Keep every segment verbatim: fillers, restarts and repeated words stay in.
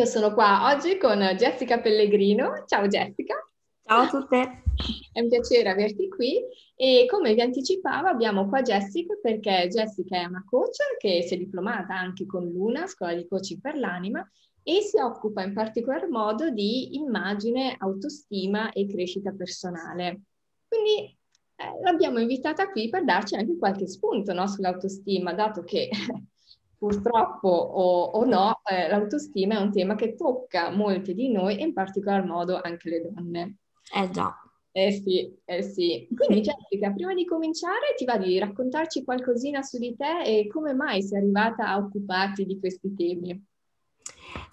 Io sono qua oggi con Jessica Pellegrino. Ciao Jessica. Ciao a tutte. È un piacere averti qui e come vi anticipavo abbiamo qua Jessica perché Jessica è una coach che si è diplomata anche con Luna, scuola di coaching per l'anima, e si occupa in particolar modo di immagine, autostima e crescita personale. Quindi eh, l'abbiamo invitata qui per darci anche qualche spunto, no, sull'autostima, dato che purtroppo o, o no, eh, l'autostima è un tema che tocca molti di noi e in particolar modo anche le donne. Eh già. Eh sì, eh sì. Quindi Jessica, prima di cominciare ti va di raccontarci qualcosina su di te e come mai sei arrivata a occuparti di questi temi?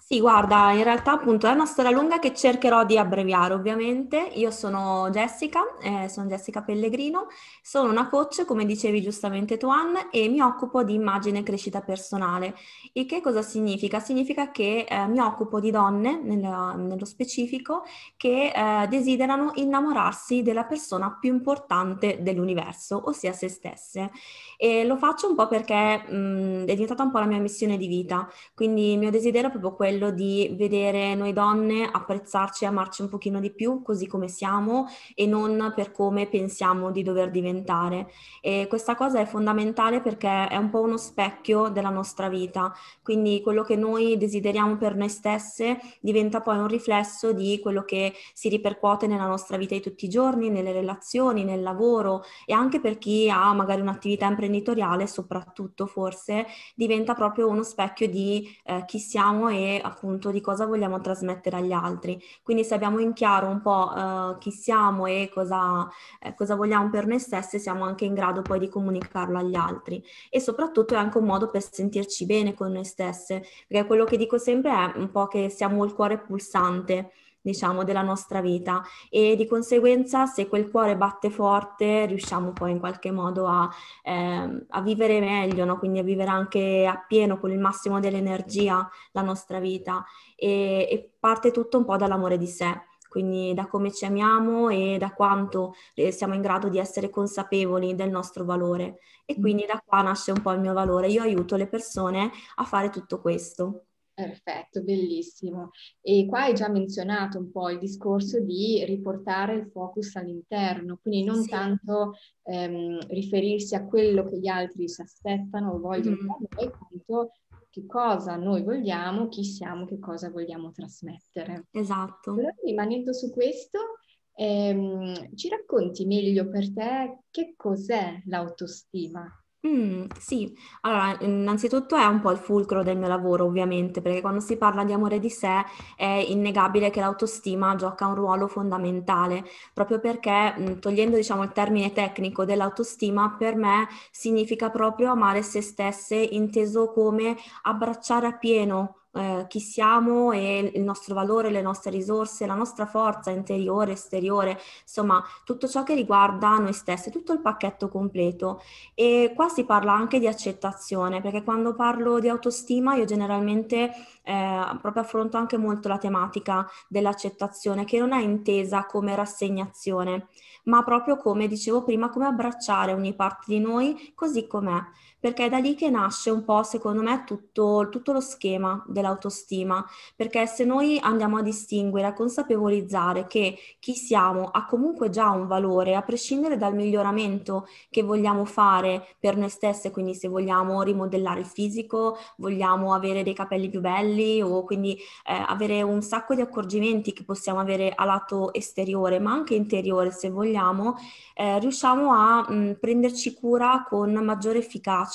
Sì, guarda, in realtà appunto è una storia lunga che cercherò di abbreviare ovviamente. Io sono Jessica, eh, sono Jessica Pellegrino, sono una coach, come dicevi giustamente Tuan, e mi occupo di immagine e crescita personale. Il che cosa significa? Significa che eh, mi occupo di donne, nella, nello specifico, che eh, desiderano innamorarsi della persona più importante dell'universo, ossia se stesse. E lo faccio un po' perché mh, è diventata un po' la mia missione di vita, quindi il mio desiderio è proprio quello di vedere noi donne apprezzarci e amarci un pochino di più così come siamo e non per come pensiamo di dover diventare. E questa cosa è fondamentale perché è un po' uno specchio della nostra vita, quindi quello che noi desideriamo per noi stesse diventa poi un riflesso di quello che si ripercuote nella nostra vita di tutti i giorni, nelle relazioni, nel lavoro, e anche per chi ha magari un'attività imprenditoriale soprattutto forse diventa proprio uno specchio di eh, chi siamo e appunto di cosa vogliamo trasmettere agli altri. Quindi se abbiamo in chiaro un po' uh, chi siamo e cosa, eh, cosa vogliamo per noi stesse, siamo anche in grado poi di comunicarlo agli altri, e soprattutto è anche un modo per sentirci bene con noi stesse, perché quello che dico sempre è un po' che siamo il cuore pulsante, diciamo, della nostra vita, e di conseguenza se quel cuore batte forte riusciamo poi in qualche modo a, eh, a vivere meglio, no? Quindi a vivere anche appieno, con il massimo dell'energia, la nostra vita, e, e parte tutto un po' dall'amore di sé, quindi da come ci amiamo e da quanto eh, siamo in grado di essere consapevoli del nostro valore, e quindi da qua nasce un po' il mio valore. Io aiuto le persone a fare tutto questo. Perfetto, bellissimo. E qua hai già menzionato un po' il discorso di riportare il focus all'interno, quindi non sì. tanto ehm, riferirsi a quello che gli altri si aspettano o vogliono da mm. noi, quanto che cosa noi vogliamo, chi siamo, che cosa vogliamo trasmettere. Esatto. Allora, rimanendo su questo, ehm, ci racconti meglio per te che cos'è l'autostima? Mm, sì, allora innanzitutto è un po' il fulcro del mio lavoro ovviamente, perché quando si parla di amore di sé è innegabile che l'autostima gioca un ruolo fondamentale, proprio perché, togliendo diciamo il termine tecnico dell'autostima, per me significa proprio amare se stesse, inteso come abbracciare appieno Eh, chi siamo e il nostro valore, le nostre risorse, la nostra forza interiore, esteriore, insomma tutto ciò che riguarda noi stesse, tutto il pacchetto completo. E qua si parla anche di accettazione, perché quando parlo di autostima io generalmente eh, proprio affronto anche molto la tematica dell'accettazione, che non è intesa come rassegnazione, ma proprio, come dicevo prima, come abbracciare ogni parte di noi così com'è, perché è da lì che nasce un po', secondo me, tutto, tutto lo schema dell'autostima, perché se noi andiamo a distinguere, a consapevolizzare che chi siamo ha comunque già un valore, a prescindere dal miglioramento che vogliamo fare per noi stesse, quindi se vogliamo rimodellare il fisico, vogliamo avere dei capelli più belli, o quindi eh, avere un sacco di accorgimenti che possiamo avere a lato esteriore, ma anche interiore se vogliamo, eh, riusciamo a mh, prenderci cura con maggiore efficacia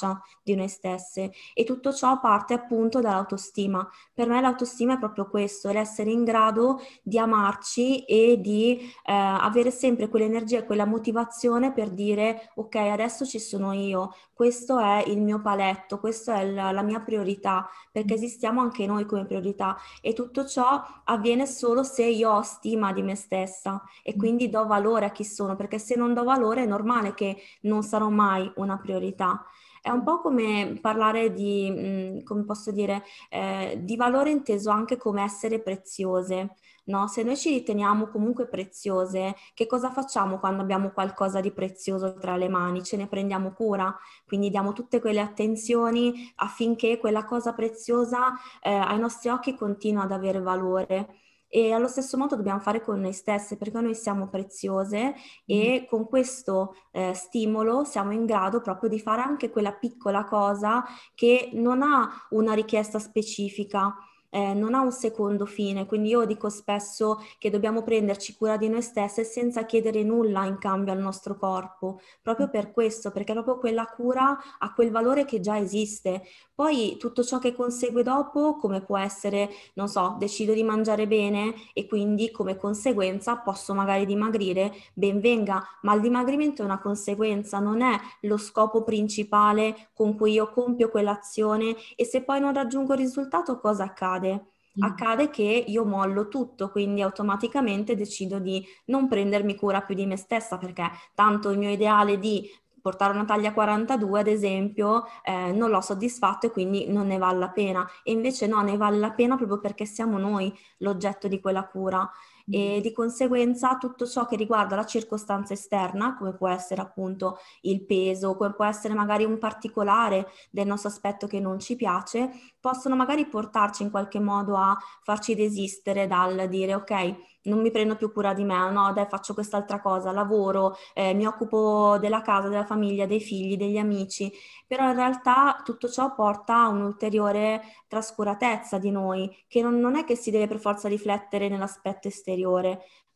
di noi stesse, e tutto ciò parte appunto dall'autostima. Per me l'autostima è proprio questo, è l'essere in grado di amarci e di eh, avere sempre quell'energia e quella motivazione per dire ok, adesso ci sono io, questo è il mio paletto, questa è la, la mia priorità, perché esistiamo anche noi come priorità, e tutto ciò avviene solo se io ho stima di me stessa e quindi do valore a chi sono, perché se non do valore è normale che non sarò mai una priorità. È un po' come parlare di, come posso dire, eh, di valore inteso anche come essere preziose, no? Se noi ci riteniamo comunque preziose, che cosa facciamo quando abbiamo qualcosa di prezioso tra le mani? Ce ne prendiamo cura, quindi diamo tutte quelle attenzioni affinché quella cosa preziosa eh, ai nostri occhi continua ad avere valore. E allo stesso modo dobbiamo fare con noi stesse, perché noi siamo preziose e mm. con questo eh, stimolo siamo in grado proprio di fare anche quella piccola cosa che non ha una richiesta specifica, eh, non ha un secondo fine. Quindi io dico spesso che dobbiamo prenderci cura di noi stesse senza chiedere nulla in cambio al nostro corpo, proprio per questo, perché proprio quella cura ha quel valore che già esiste. Poi tutto ciò che consegue dopo, come può essere, non so, decido di mangiare bene e quindi come conseguenza posso magari dimagrire, ben venga, ma il dimagrimento è una conseguenza, non è lo scopo principale con cui io compio quell'azione. E se poi non raggiungo il risultato, cosa accade? Accade che io mollo tutto, quindi automaticamente decido di non prendermi cura più di me stessa, perché tanto il mio ideale di portare una taglia quarantadue, ad esempio, eh, non l'ho soddisfatto e quindi non ne vale la pena. E invece no, ne vale la pena proprio perché siamo noi l'oggetto di quella cura. E di conseguenza tutto ciò che riguarda la circostanza esterna, come può essere appunto il peso, come può essere magari un particolare del nostro aspetto che non ci piace, possono magari portarci in qualche modo a farci desistere dal dire ok, non mi prendo più cura di me, no dai faccio quest'altra cosa, lavoro, eh, mi occupo della casa, della famiglia, dei figli, degli amici. Però in realtà tutto ciò porta a un'ulteriore trascuratezza di noi, che non, non è che si deve per forza riflettere nell'aspetto esterno,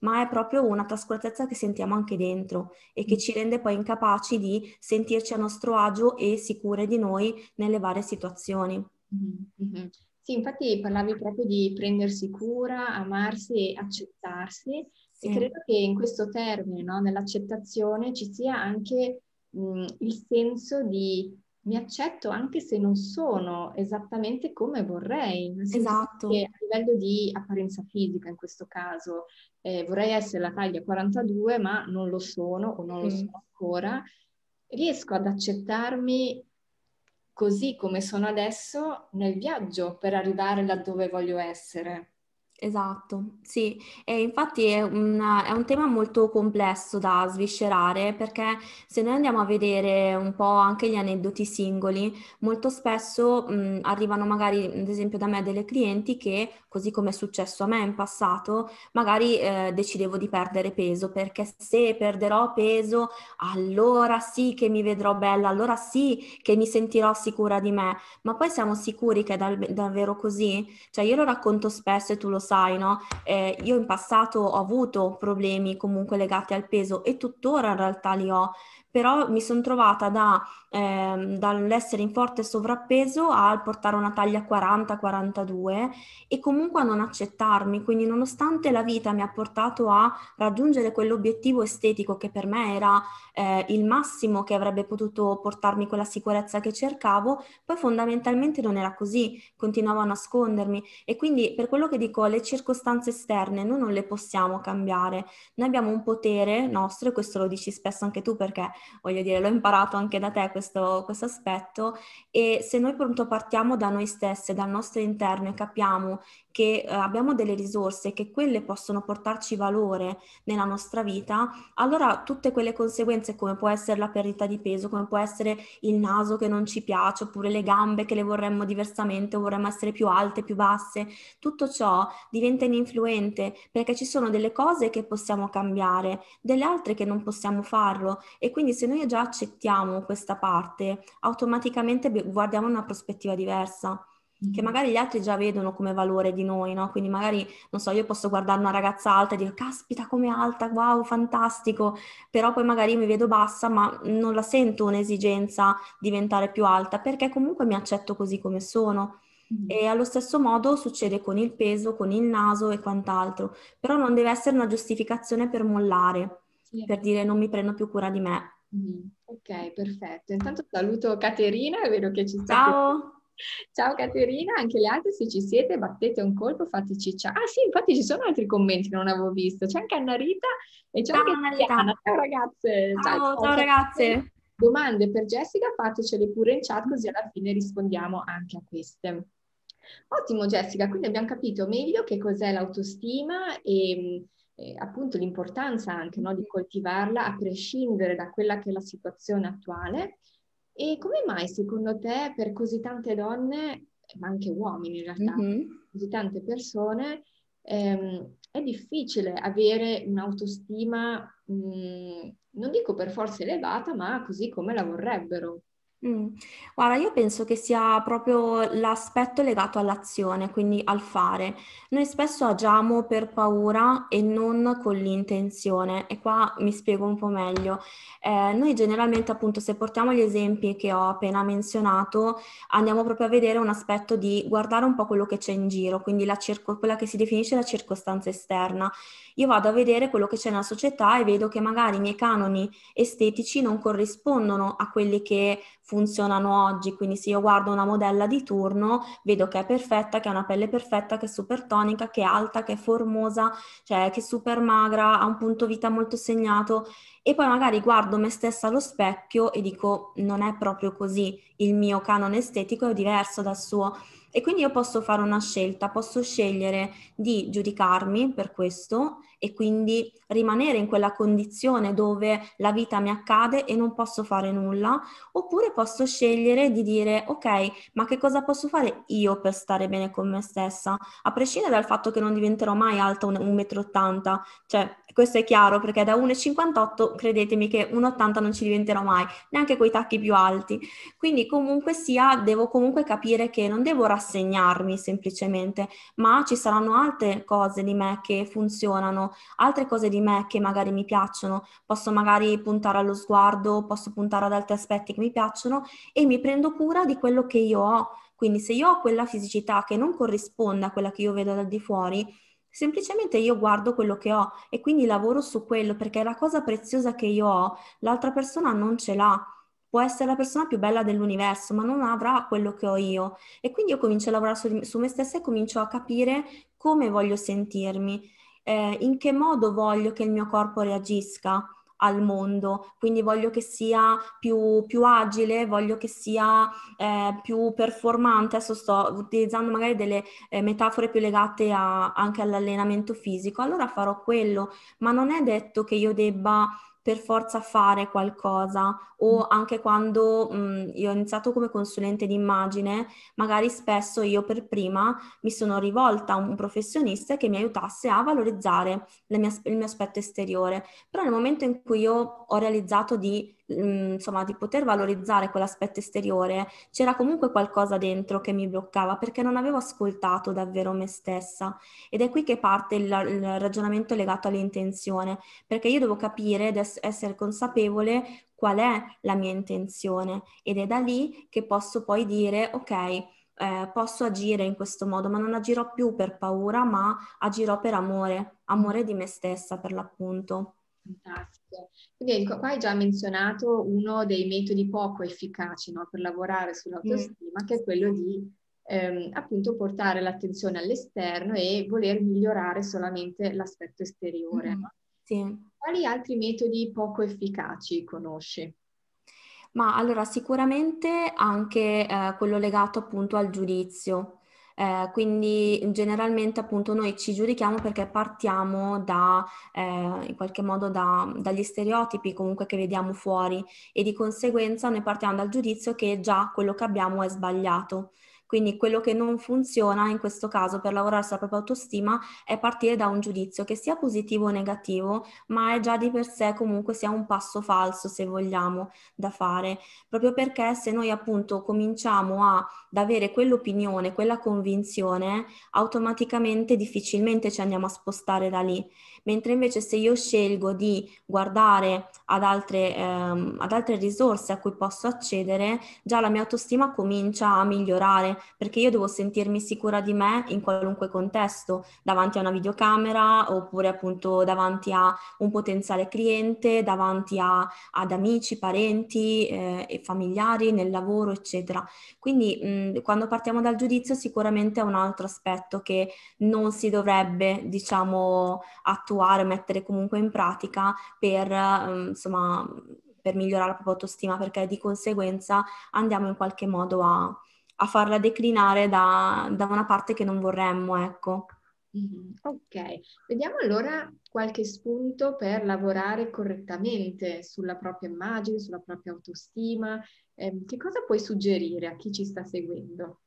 ma è proprio una trascuratezza che sentiamo anche dentro e che ci rende poi incapaci di sentirci a nostro agio e sicure di noi nelle varie situazioni. Mm-hmm. Sì, infatti parlavi proprio di prendersi cura, amarsi e accettarsi. Sì. E credo che in questo termine, no, nell'accettazione ci sia anche mh, il senso di mi accetto anche se non sono esattamente come vorrei, nel senso esatto. che a livello di apparenza fisica in questo caso eh, vorrei essere la taglia quarantadue ma non lo sono o non mm. lo sono ancora, riesco ad accettarmi così come sono adesso nel viaggio per arrivare laddove voglio essere. Esatto, sì, e infatti è, una, è un tema molto complesso da sviscerare, perché se noi andiamo a vedere un po' anche gli aneddoti singoli, molto spesso mh, arrivano magari ad esempio da me delle clienti che, così come è successo a me in passato, magari eh, decidevo di perdere peso, perché se perderò peso allora sì che mi vedrò bella, allora sì che mi sentirò sicura di me. Ma poi siamo sicuri che è dal, davvero così? Cioè io lo racconto spesso e tu lo sai, no? Eh, io in passato ho avuto problemi comunque legati al peso e tuttora in realtà li ho, però mi sono trovata da, eh, dall'essere in forte sovrappeso al portare una taglia quaranta quarantadue e comunque a non accettarmi. Quindi nonostante la vita mi ha portato a raggiungere quell'obiettivo estetico che per me era eh, il massimo che avrebbe potuto portarmi quella sicurezza che cercavo, poi fondamentalmente non era così, continuavo a nascondermi. E quindi per quello che dico, le circostanze esterne noi non le possiamo cambiare, noi abbiamo un potere nostro, e questo lo dici spesso anche tu, perché voglio dire, l'ho imparato anche da te questo, questo aspetto. E se noi pronto partiamo da noi stesse, dal nostro interno, e capiamo che eh, abbiamo delle risorse, che quelle possono portarci valore nella nostra vita, allora tutte quelle conseguenze, come può essere la perdita di peso, come può essere il naso che non ci piace, oppure le gambe che le vorremmo diversamente, o vorremmo essere più alte, più basse, tutto ciò diventa ininfluente, perché ci sono delle cose che possiamo cambiare, delle altre che non possiamo farlo. E quindi se noi già accettiamo questa parte, automaticamente guardiamo una prospettiva diversa, che magari gli altri già vedono come valore di noi, no? Quindi magari, non so, io posso guardare una ragazza alta e dire caspita com'è alta, wow, fantastico, però poi magari mi vedo bassa ma non la sento un'esigenza diventare più alta, perché comunque mi accetto così come sono. E allo stesso modo succede con il peso, con il naso e quant'altro, però non deve essere una giustificazione per mollare. Sì. Per dire non mi prendo più cura di me. Ok, perfetto. Intanto saluto Caterina, è vero che ci sta. Ciao! Ciao Caterina, anche le altre se ci siete battete un colpo, fateci ciao. Ah sì, infatti ci sono altri commenti che non avevo visto, c'è anche Anna Rita e c'è ciao, anche Anna Rita. Ciao ragazze! Ciao, ciao, ciao, ciao ragazze! Domande per Jessica, fatecele pure in chat così alla fine rispondiamo anche a queste. Ottimo Jessica, quindi abbiamo capito meglio che cos'è l'autostima e eh, appunto l'importanza anche, no, di coltivarla a prescindere da quella che è la situazione attuale. E come mai secondo te per così tante donne, ma anche uomini in realtà, mm-hmm. così tante persone, ehm, è difficile avere un'autostima, mh, non dico per forza elevata, ma così come la vorrebbero? Mm. Guarda, io penso che sia proprio l'aspetto legato all'azione, quindi al fare. Noi spesso agiamo per paura e non con l'intenzione, e qua mi spiego un po' meglio. Eh, noi generalmente, appunto, se portiamo gli esempi che ho appena menzionato, andiamo proprio a vedere un aspetto di guardare un po' quello che c'è in giro, quindi la circo- quella che si definisce la circostanza esterna. Io vado a vedere quello che c'è nella società e vedo che magari i miei canoni estetici non corrispondono a quelli che funzionano oggi, quindi se io guardo una modella di turno vedo che è perfetta, che ha una pelle perfetta, che è super tonica, che è alta, che è formosa, cioè che è super magra, ha un punto vita molto segnato, e poi magari guardo me stessa allo specchio e dico non è proprio così, il mio canone estetico è diverso dal suo. E quindi io posso fare una scelta, posso scegliere di giudicarmi per questo e quindi rimanere in quella condizione dove la vita mi accade e non posso fare nulla, oppure posso scegliere di dire ok, ma che cosa posso fare io per stare bene con me stessa? A prescindere dal fatto che non diventerò mai alta un metro e ottanta, cioè questo è chiaro perché da uno e cinquantotto credetemi che uno e ottanta non ci diventerò mai, neanche coi tacchi più alti. Quindi comunque sia, devo comunque capire che non devo rassegnarmi semplicemente, ma ci saranno altre cose di me che funzionano, altre cose di me che magari mi piacciono, posso magari puntare allo sguardo, posso puntare ad altri aspetti che mi piacciono e mi prendo cura di quello che io ho. Quindi se io ho quella fisicità che non corrisponde a quella che io vedo dal di fuori, semplicemente io guardo quello che ho e quindi lavoro su quello, perché la cosa preziosa che io ho, l'altra persona non ce l'ha. Può essere la persona più bella dell'universo, ma non avrà quello che ho io. E quindi io comincio a lavorare su, su me stessa e comincio a capire come voglio sentirmi, eh, in che modo voglio che il mio corpo reagisca al mondo. Quindi voglio che sia più, più agile, voglio che sia eh, più performante. Adesso sto utilizzando magari delle eh, metafore più legate a, anche all'allenamento fisico. Allora farò quello, ma non è detto che io debba per forza fare qualcosa. O anche quando mh, io ho iniziato come consulente di immagine, magari spesso io per prima mi sono rivolta a un professionista che mi aiutasse a valorizzare la mia, il mio aspetto esteriore, però nel momento in cui io ho realizzato di insomma di poter valorizzare quell'aspetto esteriore, c'era comunque qualcosa dentro che mi bloccava perché non avevo ascoltato davvero me stessa. Ed è qui che parte il, il ragionamento legato all'intenzione, perché io devo capire ed essere consapevole qual è la mia intenzione, ed è da lì che posso poi dire ok, Eh, posso agire in questo modo, ma non agirò più per paura, ma agirò per amore, amore di me stessa per l'appunto. Fantastico. Quindi qua hai già menzionato uno dei metodi poco efficaci, no, per lavorare sull'autostima, mm. che è quello di ehm, appunto portare l'attenzione all'esterno e voler migliorare solamente l'aspetto esteriore. Mm. No? Sì. Quali altri metodi poco efficaci conosci? Ma allora sicuramente anche eh, quello legato appunto al giudizio. Eh, quindi generalmente appunto noi ci giudichiamo perché partiamo da, eh, in qualche modo da, dagli stereotipi comunque che vediamo fuori, e di conseguenza noi partiamo dal giudizio che già quello che abbiamo è sbagliato. Quindi quello che non funziona in questo caso per lavorare sulla propria autostima è partire da un giudizio che sia positivo o negativo, ma è già di per sé comunque sia un passo falso, se vogliamo, da fare. Proprio perché se noi appunto cominciamo a, ad avere quell'opinione, quella convinzione, automaticamente difficilmente ci andiamo a spostare da lì. Mentre invece se io scelgo di guardare ad altre, ehm, ad altre risorse a cui posso accedere, già la mia autostima comincia a migliorare, perché io devo sentirmi sicura di me in qualunque contesto, davanti a una videocamera oppure appunto davanti a un potenziale cliente, davanti a, ad amici, parenti eh, e familiari, nel lavoro eccetera. Quindi mh, quando partiamo dal giudizio sicuramente è un altro aspetto che non si dovrebbe, diciamo, attuare, mettere comunque in pratica per mh, insomma per migliorare la propria autostima, perché di conseguenza andiamo in qualche modo a a farla declinare da, da una parte che non vorremmo, ecco. Ok, vediamo allora qualche spunto per lavorare correttamente sulla propria immagine, sulla propria autostima. Eh, che cosa puoi suggerire a chi ci sta seguendo?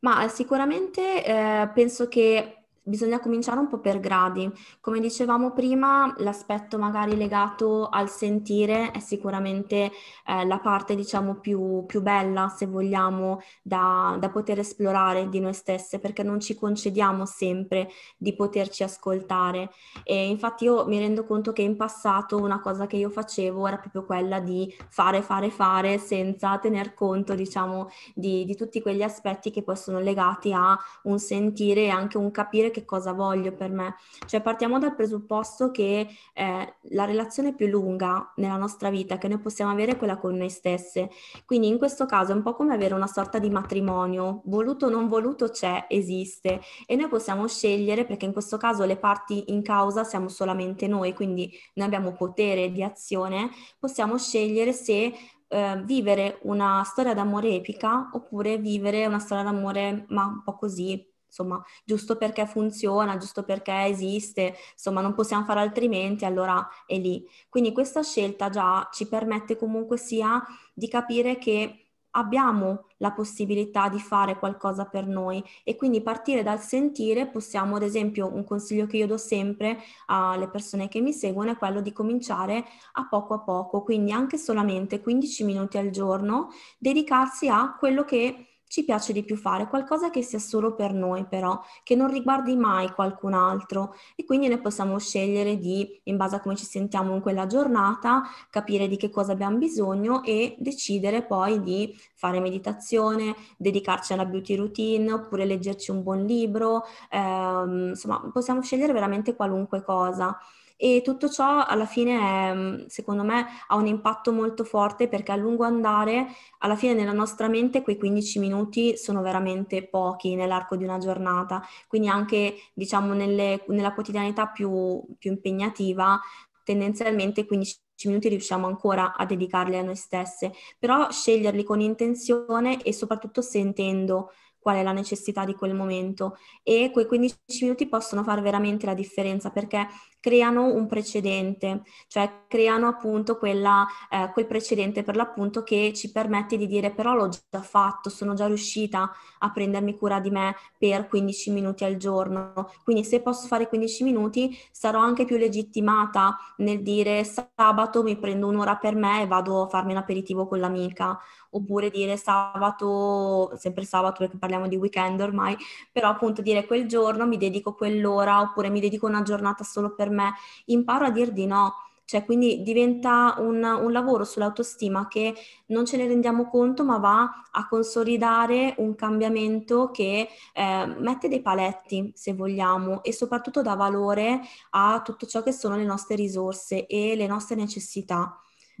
Ma sicuramente eh, penso che bisogna cominciare un po' per gradi. Come dicevamo prima, l'aspetto magari legato al sentire è sicuramente eh, la parte, diciamo, più, più bella, se vogliamo, da, da poter esplorare di noi stesse, perché non ci concediamo sempre di poterci ascoltare. E infatti io mi rendo conto che in passato una cosa che io facevo era proprio quella di fare, fare, fare, senza tener conto, diciamo, di, di tutti quegli aspetti che poi sono legati a un sentire e anche un capire che Che cosa voglio per me. Cioè partiamo dal presupposto che eh, la relazione più lunga nella nostra vita che noi possiamo avere è quella con noi stesse, quindi in questo caso è un po' come avere una sorta di matrimonio, voluto o non voluto c'è, esiste, e noi possiamo scegliere, perché in questo caso le parti in causa siamo solamente noi, quindi noi abbiamo potere di azione, possiamo scegliere se Uh, vivere una storia d'amore epica oppure vivere una storia d'amore ma un po' così, insomma, giusto perché funziona, giusto perché esiste, insomma non possiamo fare altrimenti, allora è lì. Quindi questa scelta già ci permette comunque sia di capire che abbiamo la possibilità di fare qualcosa per noi, e quindi partire dal sentire possiamo, ad esempio, un consiglio che io do sempre alle persone che mi seguono è quello di cominciare a poco a poco, quindi anche solamente quindici minuti al giorno, dedicarsi a quello che ci piace di più fare, qualcosa che sia solo per noi però, che non riguardi mai qualcun altro, e quindi ne possiamo scegliere di, in base a come ci sentiamo in quella giornata, capire di che cosa abbiamo bisogno e decidere poi di fare meditazione, dedicarci alla beauty routine oppure leggerci un buon libro, ehm, insomma possiamo scegliere veramente qualunque cosa. E tutto ciò alla fine è, secondo me, ha un impatto molto forte, perché a lungo andare, alla fine nella nostra mente quei quindici minuti sono veramente pochi nell'arco di una giornata, quindi anche, diciamo, nelle, nella quotidianità più, più impegnativa tendenzialmente quindici minuti riusciamo ancora a dedicarli a noi stesse, però sceglierli con intenzione e soprattutto sentendo qual è la necessità di quel momento, e quei quindici minuti possono fare veramente la differenza, perché creano un precedente, cioè creano appunto quella, eh, quel precedente per l'appunto che ci permette di dire però l'ho già fatto, sono già riuscita a prendermi cura di me per quindici minuti al giorno, quindi se posso fare quindici minuti sarò anche più legittimata nel dire sabato mi prendo un'ora per me e vado a farmi un aperitivo con l'amica, oppure dire sabato, sempre sabato perché parliamo di weekend ormai, però appunto dire quel giorno mi dedico quell'ora, oppure mi dedico una giornata solo per me, imparo a dir di no, cioè quindi diventa un, un lavoro sull'autostima che non ce ne rendiamo conto, ma va a consolidare un cambiamento che eh, mette dei paletti, se vogliamo, e soprattutto dà valore a tutto ciò che sono le nostre risorse e le nostre necessità.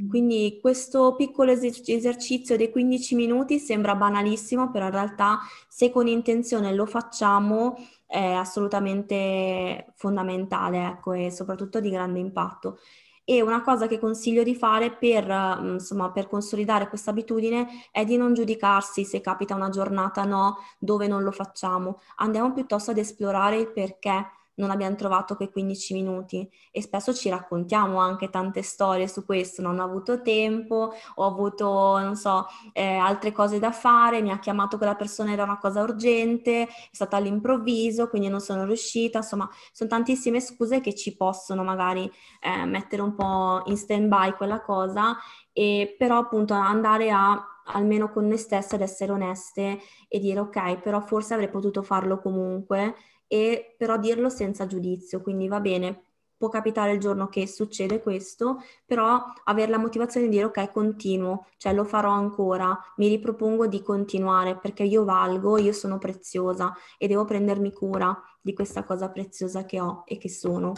Quindi questo piccolo esercizio dei quindici minuti sembra banalissimo, però in realtà se con intenzione lo facciamo è assolutamente fondamentale, ecco, e soprattutto di grande impatto. E una cosa che consiglio di fare per, insomma, per consolidare questa abitudine è di non giudicarsi se capita una giornata no, dove non lo facciamo. Andiamo piuttosto ad esplorare il perché non abbiamo trovato quei quindici minuti, e spesso ci raccontiamo anche tante storie su questo, non ho avuto tempo, ho avuto, non so, eh, altre cose da fare, mi ha chiamato quella persona, era una cosa urgente, è stata all'improvviso, quindi non sono riuscita, insomma, sono tantissime scuse che ci possono magari eh, mettere un po' in stand-by quella cosa, e però appunto andare a almeno con noi stesse ad essere oneste e dire ok, però forse avrei potuto farlo comunque, e però dirlo senza giudizio, quindi va bene, può capitare il giorno che succede questo, però avere la motivazione di dire ok, continuo, cioè lo farò ancora, mi ripropongo di continuare perché io valgo, io sono preziosa e devo prendermi cura di questa cosa preziosa che ho e che sono.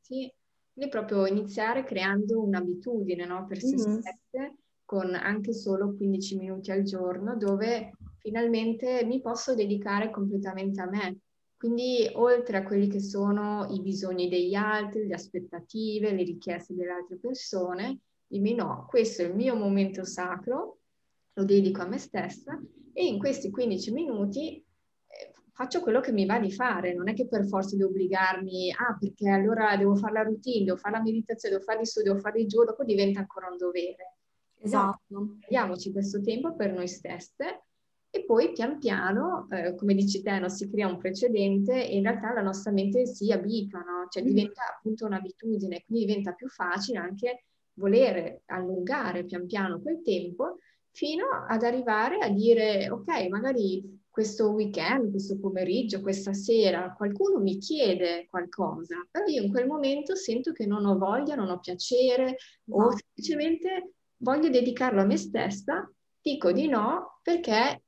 Sì, quindi proprio iniziare creando un'abitudine, no? Per se mm-hmm. stesse, con anche solo quindici minuti al giorno, dove finalmente mi posso dedicare completamente a me. Quindi oltre a quelli che sono i bisogni degli altri, le aspettative, le richieste delle altre persone, dimmi no, questo è il mio momento sacro, lo dedico a me stessa e in questi quindici minuti faccio quello che mi va di fare, non è che per forza devo obbligarmi, ah perché allora devo fare la routine, devo fare la meditazione, devo fare gli studi, devo fare il giorno, dopo diventa ancora un dovere. Esatto. Diamoci questo tempo per noi stesse e poi pian piano, eh, come dici te, no, si crea un precedente e in realtà la nostra mente si abitua, no? Cioè diventa appunto un'abitudine, quindi diventa più facile anche volere allungare pian piano quel tempo fino ad arrivare a dire ok, magari questo weekend, questo pomeriggio, questa sera qualcuno mi chiede qualcosa, però io in quel momento sento che non ho voglia, non ho piacere, no, o semplicemente voglio dedicarlo a me stessa, dico di no perché,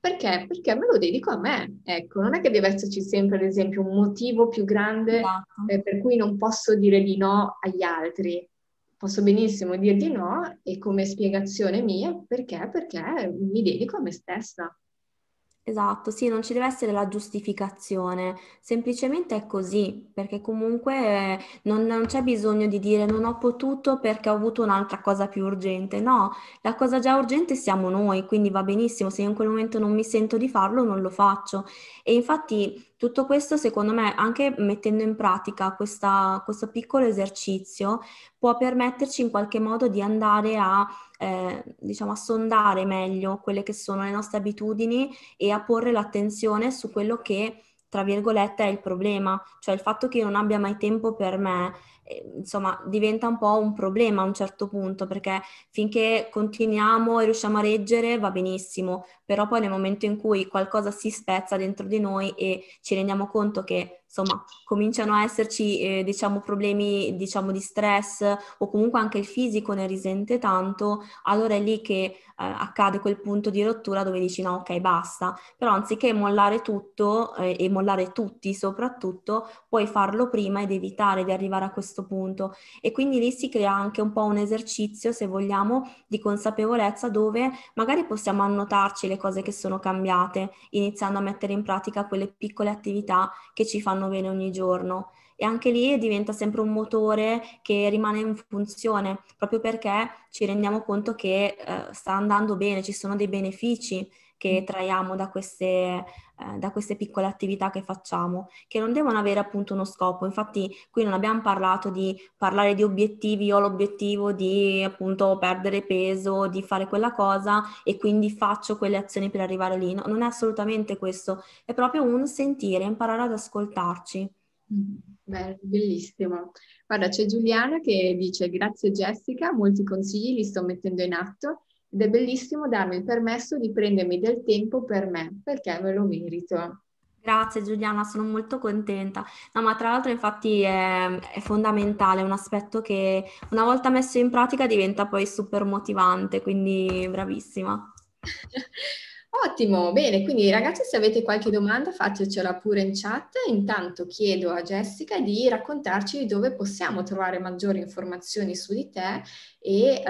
perché, perché me lo dedico a me. Ecco, non è che deve esserci sempre, ad esempio, un motivo più grande, esatto, eh, per cui non posso dire di no agli altri. Posso benissimo dire di no e come spiegazione mia perché, perché mi dedico a me stessa. Esatto, sì, non ci deve essere la giustificazione, semplicemente è così, perché comunque non, non c'è bisogno di dire non ho potuto perché ho avuto un'altra cosa più urgente, no, la cosa già urgente siamo noi, quindi va benissimo, se io in quel momento non mi sento di farlo non lo faccio. E infatti tutto questo secondo me, anche mettendo in pratica questa, questo piccolo esercizio, può permetterci in qualche modo di andare a, eh, diciamo, a sondare meglio quelle che sono le nostre abitudini e a porre l'attenzione su quello che, tra virgolette, è il problema. Cioè il fatto che io non abbia mai tempo per me, eh, insomma, diventa un po' un problema a un certo punto, perché finché continuiamo e riusciamo a reggere va benissimo, però poi nel momento in cui qualcosa si spezza dentro di noi e ci rendiamo conto che, insomma, cominciano a esserci, eh, diciamo, problemi, diciamo, di stress o comunque anche il fisico ne risente tanto, allora è lì che eh, accade quel punto di rottura dove dici no, ok, basta. Però anziché mollare tutto eh, e mollare tutti soprattutto, puoi farlo prima ed evitare di arrivare a questo punto. E quindi lì si crea anche un po' un esercizio, se vogliamo, di consapevolezza dove magari possiamo annotarci le cose che sono cambiate, iniziando a mettere in pratica quelle piccole attività che ci fanno bene ogni giorno, e anche lì diventa sempre un motore che rimane in funzione proprio perché ci rendiamo conto che eh, sta andando bene, ci sono dei benefici che traiamo da queste, eh, da queste piccole attività che facciamo, che non devono avere appunto uno scopo. Infatti qui non abbiamo parlato di parlare di obiettivi, io ho l'obiettivo di appunto perdere peso, di fare quella cosa e quindi faccio quelle azioni per arrivare lì, no, non è assolutamente questo, è proprio un sentire, imparare ad ascoltarci. Beh, bellissimo. Guarda, c'è Giuliana che dice grazie Jessica, molti consigli li sto mettendo in atto. Ed è bellissimo darmi il permesso di prendermi del tempo per me, perché me lo merito. Grazie Giuliana, sono molto contenta. No, ma tra l'altro infatti è, è fondamentale, è un aspetto che una volta messo in pratica diventa poi super motivante, quindi bravissima. Ottimo, bene, quindi ragazzi se avete qualche domanda fatecela pure in chat. Intanto chiedo a Jessica di raccontarci dove possiamo trovare maggiori informazioni su di te e eh,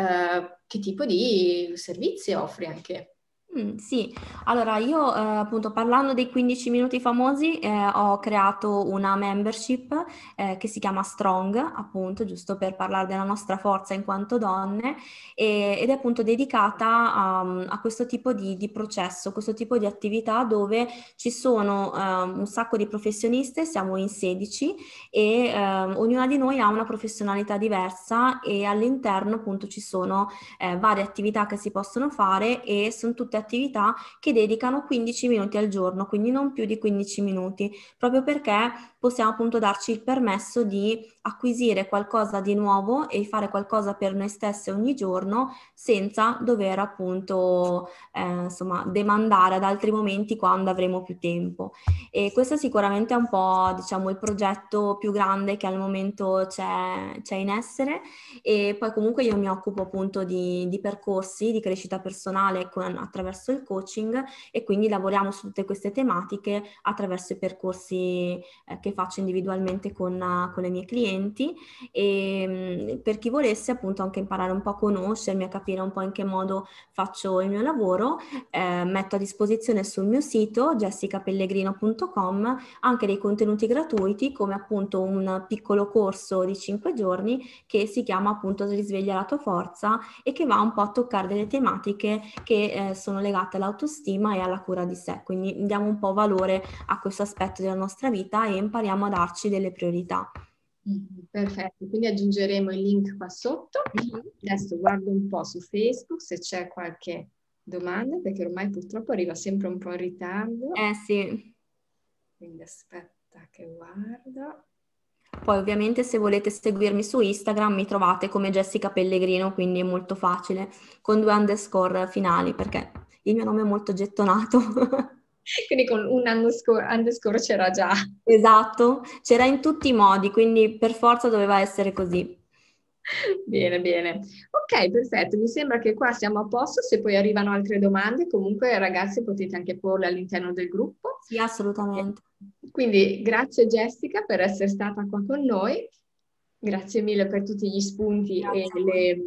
che tipo di servizi offri anche. Mm, sì, allora io eh, appunto parlando dei quindici minuti famosi eh, ho creato una membership eh, che si chiama Strong, appunto, giusto per parlare della nostra forza in quanto donne, e, ed è appunto dedicata a, a questo tipo di, di processo, questo tipo di attività dove ci sono eh, un sacco di professioniste, siamo in sedici e eh, ognuna di noi ha una professionalità diversa e all'interno appunto ci sono eh, varie attività che si possono fare e sono tutte attività che dedicano quindici minuti al giorno, quindi non più di quindici minuti, proprio perché possiamo appunto darci il permesso di acquisire qualcosa di nuovo e fare qualcosa per noi stesse ogni giorno senza dover appunto eh, insomma demandare ad altri momenti quando avremo più tempo. E questo sicuramente è un po', diciamo, il progetto più grande che al momento c'è, c'è in essere. E poi comunque io mi occupo appunto di, di percorsi di crescita personale con, attraverso il coaching, e quindi lavoriamo su tutte queste tematiche attraverso i percorsi eh, che faccio individualmente con, con le mie clienti. E per chi volesse appunto anche imparare un po' a conoscermi, a capire un po' in che modo faccio il mio lavoro, eh, metto a disposizione sul mio sito jessica pellegrino punto com anche dei contenuti gratuiti, come appunto un piccolo corso di cinque giorni che si chiama appunto Risveglia la tua forza e che va un po' a toccare delle tematiche che eh, sono sono legate all'autostima e alla cura di sé, quindi diamo un po' valore a questo aspetto della nostra vita e impariamo a darci delle priorità. Perfetto, quindi aggiungeremo il link qua sotto. Adesso guardo un po' su Facebook se c'è qualche domanda, perché ormai purtroppo arriva sempre un po' in ritardo. Eh sì. Quindi aspetta che guardo. Poi ovviamente se volete seguirmi su Instagram mi trovate come Jessica Pellegrino, quindi è molto facile, con due underscore finali, perché il mio nome è molto gettonato. Quindi con un underscore, underscore c'era già. Esatto, c'era in tutti i modi, quindi per forza doveva essere così. Bene, bene. Ok, perfetto, mi sembra che qua siamo a posto, se poi arrivano altre domande, comunque ragazzi potete anche porle all'interno del gruppo. Sì, assolutamente. Quindi grazie Jessica per essere stata qua con noi, grazie mille per tutti gli spunti e le,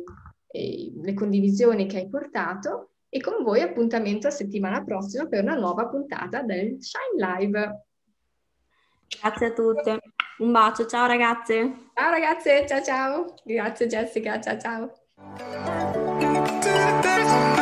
e le condivisioni che hai portato. E con voi appuntamento a settimana prossima per una nuova puntata del Shine Live. Grazie a tutte. Un bacio, ciao ragazze. Ciao ragazze, ciao ciao. Grazie Jessica, ciao ciao.